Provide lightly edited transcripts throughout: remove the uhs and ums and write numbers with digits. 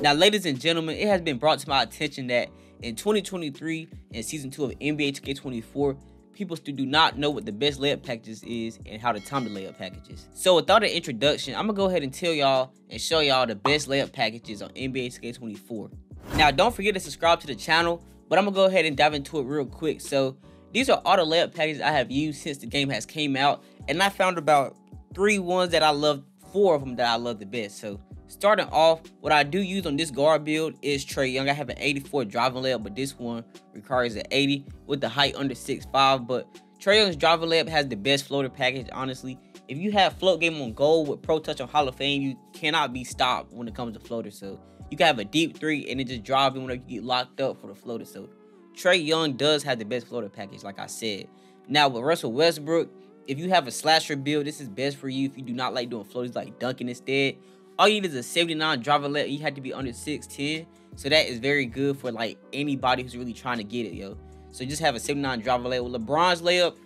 Now, ladies and gentlemen, it has been brought to my attention that in 2023 and Season 2 of NBA 2K24, people still do not know what the best layup packages is and how to time the layup packages. So without an introduction, I'm going to go ahead and tell y'all and show y'all the best layup packages on NBA 2K24. Now, don't forget to subscribe to the channel, but I'm going to go ahead and dive into it real quick. So these are all the layup packages I have used since the game has came out, and I found about three ones that I love, four of them that I love the best. So starting off, what I do use on this guard build is Trey Young. I have an 84 driving layup, but this one requires an 80 with the height under 6'5". But Trey Young's driving layup has the best floater package, honestly. If you have float game on goal with Pro Touch on Hall of Fame, you cannot be stopped when it comes to floater. So you can have a deep three and it just drive in whenever you get locked up for the floater. So Trey Young does have the best floater package, like I said. Now with Russell Westbrook, if you have a slasher build, this is best for you if you do not like doing floaters, like dunking instead. All you need is a 79 driver layup. You have to be under 6'10", so that is very good for like anybody who's really trying to get it, yo. So just have a 79 driver layup. With LeBron's layup,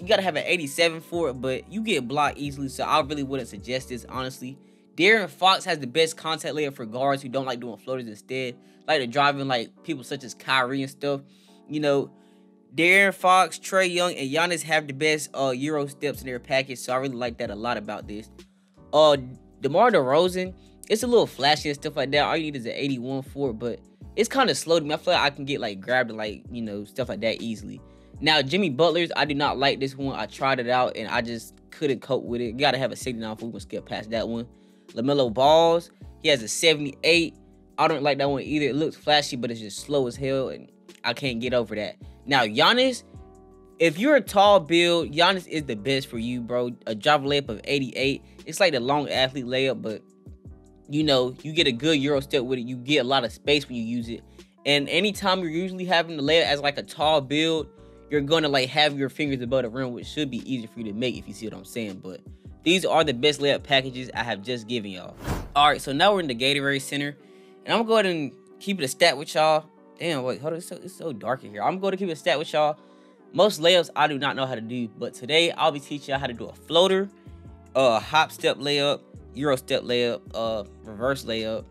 you gotta have an 87 for it, but you get blocked easily, so I really wouldn't suggest this, honestly. Darren Fox has the best contact layup for guards who don't like doing floaters instead, like to driving like people such as Kyrie and stuff, you know. Darren Fox, Trey Young, and Giannis have the best Euro steps in their package, so I really like that a lot about this. DeMar DeRozan, it's a little flashy and stuff like that. All you need is an 81 for it, but it's kind of slow to me. I feel like I can get like grabbed and like, you know, stuff like that easily. Now, Jimmy Butler's, I do not like this one. I tried it out and I just couldn't cope with it. You got to have a 69 if we can skip past that one. Lamelo Ball's, he has a 78. I don't like that one either. It looks flashy, but it's just slow as hell and I can't get over that. Now, Giannis, if you're a tall build, Giannis is the best for you, bro. A drop layup of 88. It's like the long athlete layup, but, you know, you get a good Euro step with it. You get a lot of space when you use it. And anytime you're usually having the layup as, like, a tall build, you're going to, like, have your fingers above the rim, which should be easy for you to make if you see what I'm saying. But these are the best layup packages I have just given y'all. All right, so now we're in the Gatorade Center. And I'm going to go ahead and keep it a stat with y'all. Damn, wait, hold on. It's so dark in here. I'm going to keep it a stat with y'all. Most layups I do not know how to do, but today I'll be teaching y'all how to do a floater, hop step layup, Euro step layup, reverse layup,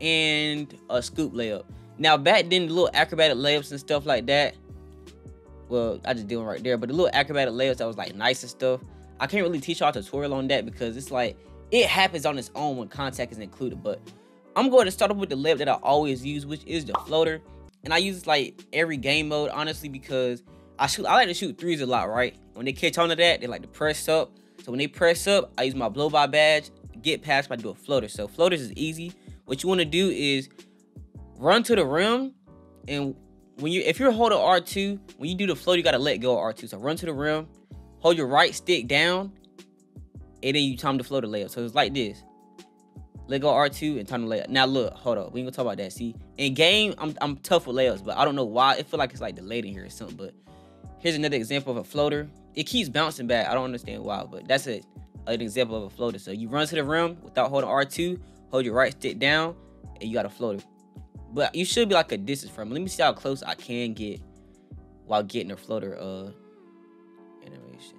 and a scoop layup. Now back then, the little acrobatic layups and stuff like that, well, I just did one right there, but the little acrobatic layups that was like nice and stuff, I can't really teach y'all a tutorial on that because it's like, it happens on its own when contact is included. But I'm going to start off with the layup that I always use, which is the floater. And I use like every game mode, honestly, because I like to shoot threes a lot, right? When they catch on to that, they like to press up. So when they press up, I use my blow-by badge, get past by doing floaters. So floaters is easy. What you want to do is run to the rim, and when if you're holding R2, when you do the float, you got to let go of R2. So run to the rim, hold your right stick down, and then you time to float the layup. So it's like this. Let go of R2 and time to layup. Now look, hold up. We ain't gonna talk about that. See, in game, I'm tough with layups, but I don't know why. It feel like it's like delayed in here or something, but here's another example of a floater. It keeps bouncing back. I don't understand why, but that's an example of a floater. So you run to the rim without holding R2, hold your right stick down, and you got a floater. But you should be like a distance from it. Let me see how close I can get while getting a floater animation.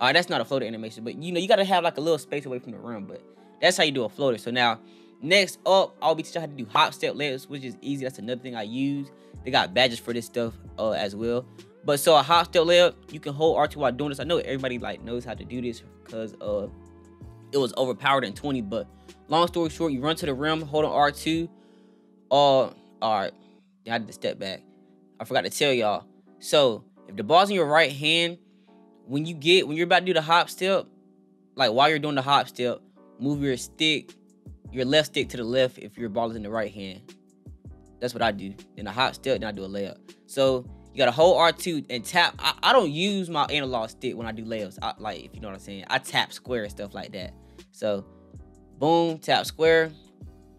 All right, that's not a floater animation, but you know, you got to have like a little space away from the rim, but that's how you do a floater. So now, next up, I'll be teaching you how to do hop step layups, which is easy. That's another thing I use. They got badges for this stuff as well. But so a hop step layup, you can hold R2 while doing this. I know everybody like knows how to do this because it was overpowered in 20. But long story short, you run to the rim, hold on R2. All right, I had to step back. I forgot to tell y'all. So if the ball's in your right hand, when you're about to do the hop step, like while you're doing the hop step, move your stick, your left stick to the left if your ball is in the right hand. That's what I do. Then I hop step, then I do a layup. So you gotta hold R2 and tap. I don't use my analog stick when I do layups. Like, if you know what I'm saying, I tap square and stuff like that. So, boom, tap square,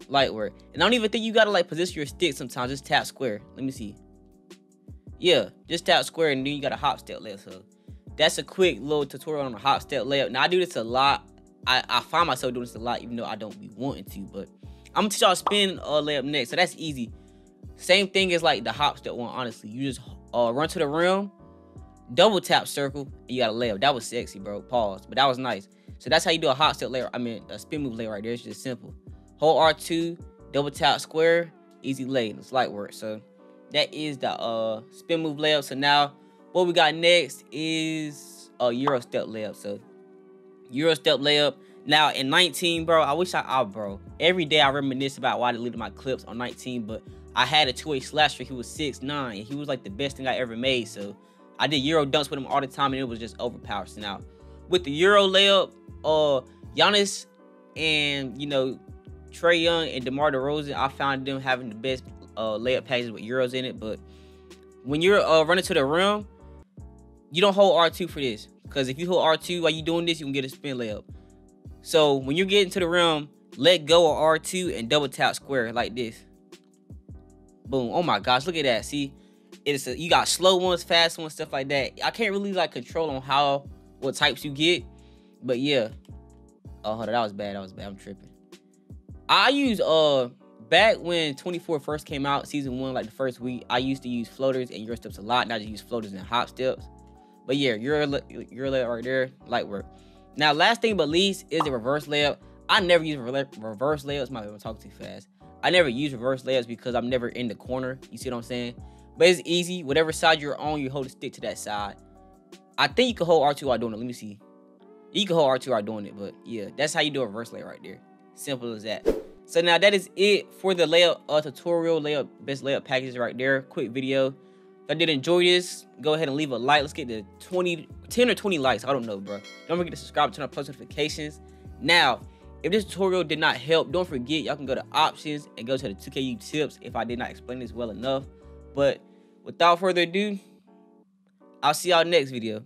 light work. And I don't even think you gotta like position your stick sometimes. Just tap square. Let me see. Yeah, just tap square and then you got a hop step layup. So that's a quick little tutorial on a hop step layup. Now I do this a lot. I find myself doing this a lot, even though I don't be wanting to. But I'm gonna teach y'all spin layup next. So that's easy. Same thing as like the hop step one. Honestly, you just run to the rim, double tap circle, and you got a layup. That was sexy, bro. Pause. But that was nice. So that's how you do a hop step layup. I mean, a spin move layup right there. It's just simple. Hold R2, double tap square, easy layup. It's light work. So that is the spin move layup. So now what we got next is a Euro-Step layup. So Euro-Step layup. Now in 19, bro, I wish bro, every day I reminisce about why I deleted my clips on 19, but I had a 2-way slasher. He was 6'9", and he was like the best thing I ever made. So I did Euro dunks with him all the time, and it was just overpowered. So now with the Euro layup, Giannis and, you know, Trey Young and DeMar DeRozan, I found them having the best layup packages with Euros in it. But when you're running to the rim, you don't hold R2 for this. Because if you hold R2 while you're doing this, you can get a spin layup. So when you're getting to the rim, let go of R2 and double tap square like this. Boom. Oh my gosh, look at that. See, you got slow ones, fast ones, stuff like that. I can't really like control on what types you get. But yeah. Oh, hold on, that was bad. That was bad. I'm tripping. I used back when 24 first came out, season 1, like the first week, I used to use floaters and Euro steps a lot. And I just use floaters and hop steps. But yeah, Euro layup right there, light work. Now, last thing but least is a reverse layup. I never use reverse layups. My bad, talk too fast. I never use reverse layups because I'm never in the corner. You see what I'm saying? But it's easy. Whatever side you're on, you hold the stick to that side. I think you can hold R2 while doing it. Let me see. You can hold R2 while doing it, but yeah, that's how you do a reverse layup right there. Simple as that. So now that is it for the layup tutorial, best layup packages right there. Quick video. If I did enjoy this, go ahead and leave a like. Let's get the 10 or 20 likes. I don't know, bro. Don't forget to subscribe, turn on post notifications. Now, if this tutorial did not help, don't forget, y'all can go to options and go to the 2KU tips if I did not explain this well enough. But without further ado, I'll see y'all next video.